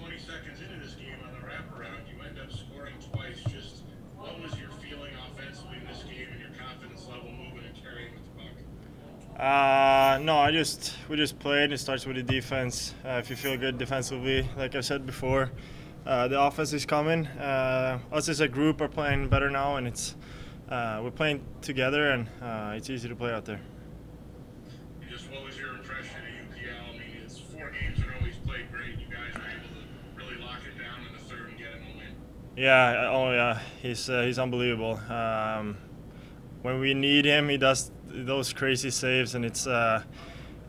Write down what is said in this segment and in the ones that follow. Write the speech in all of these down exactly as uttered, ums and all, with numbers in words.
twenty seconds into this game on the wraparound, you end up scoring twice. Just what was your feeling offensively in this game and your confidence level moving and carrying with the puck? Uh, no, I just we just played. It starts with the defense. Uh, if you feel good defensively, like I said before, uh, the offense is coming. Uh, us as a group are playing better now, and it's uh, we're playing together, and uh, it's easy to play out there. Just what was your impression of U P L? I mean, it's four games in a row. Yeah, oh yeah, he's uh, he's unbelievable. Um, when we need him, he does those crazy saves, and it's uh,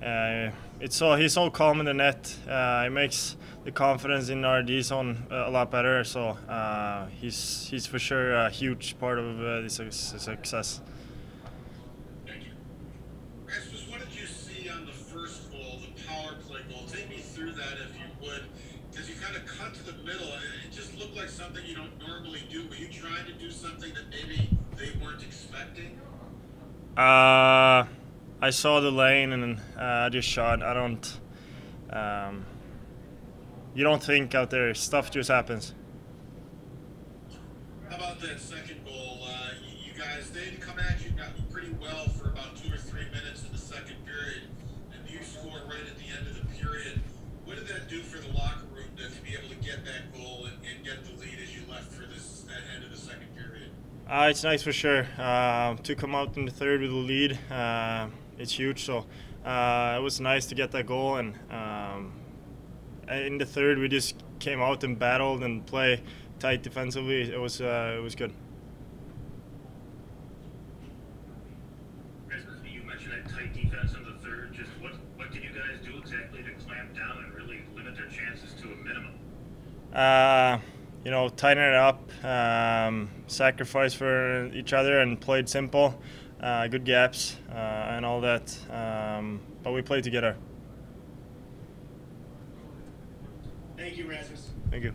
uh, it's so he's so calm in the net. Uh, it makes the confidence in our D zone a lot better. So uh, he's he's for sure a huge part of uh, this success. Thank you. Rasmus, what did you see on the first goal, the power play goal? Take me through that if you would, because you kind of cut to the middle. Look like something you don't normally do. Were you trying to do something that maybe they weren't expecting? Uh, I saw the lane and uh, I just shot. I don't. Um, you don't think out there. Stuff just happens. How about that second goal? Uh, you guys, they'd come at you pretty well for about two or three minutes in the second period, and you score right at the end of the period. What did that do for the locker room to, to be able to get that goal and, and get the lead as you left for this that end of the second period? Uh, it's nice for sure. Uh, to come out in the third with a lead, uh, it's huge. So uh, it was nice to get that goal. And um, in the third, we just came out and battled and play tight defensively. It was uh, it was good. You mentioned that tight defense in the third. Just what what did you guys do exactly to clamp down and really limit their chances to a minimum? Uh, you know, tighten it up, um, sacrifice for each other, and played simple, uh, good gaps, uh, and all that. Um, but we played together. Thank you, Rasmus. Thank you.